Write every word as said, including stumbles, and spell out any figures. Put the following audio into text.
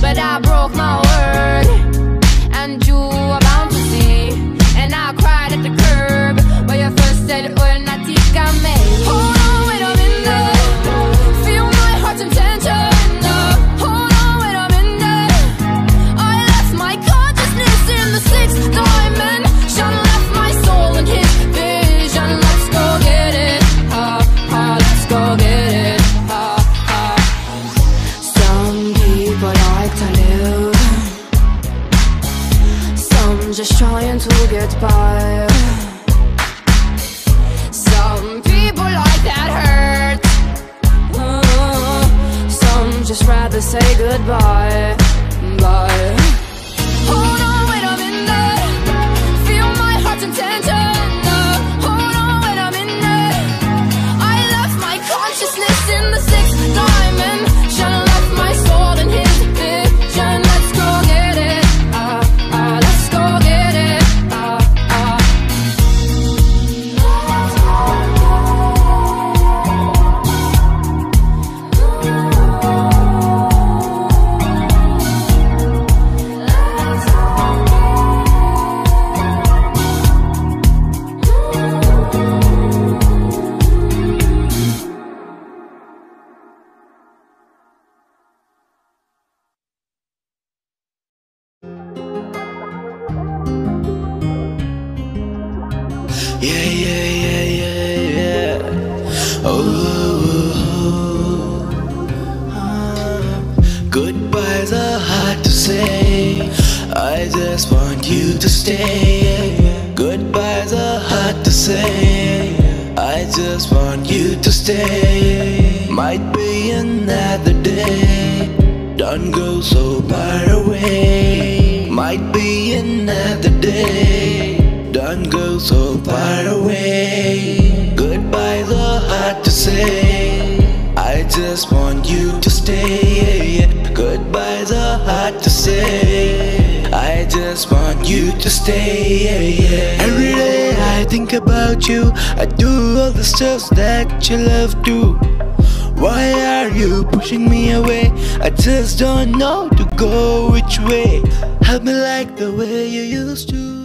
But I broke my word, and you were bound to see. And I cried at the curb where you first said, "Oh, not me." Hold on, wait a minute, feel my heart's intention. Hold on, wait a minute, I left my consciousness in the sixth dimension, left my soul in his vision. Let's go get it, ha ha, let's go get it. Just trying to get by. Some people like that hurt. Uh, some just rather say goodbye. Bye. Hold on, wait a minute. Feel my heart's intention. Hold on, wait a minute. I left my consciousness in the sixth dimension. Left my soul in his vision. Let's go get it. Uh, uh, let's go. I do all the stuff that you love to. Why are you pushing me away? I just don't know to go which way. Help me like the way you used to.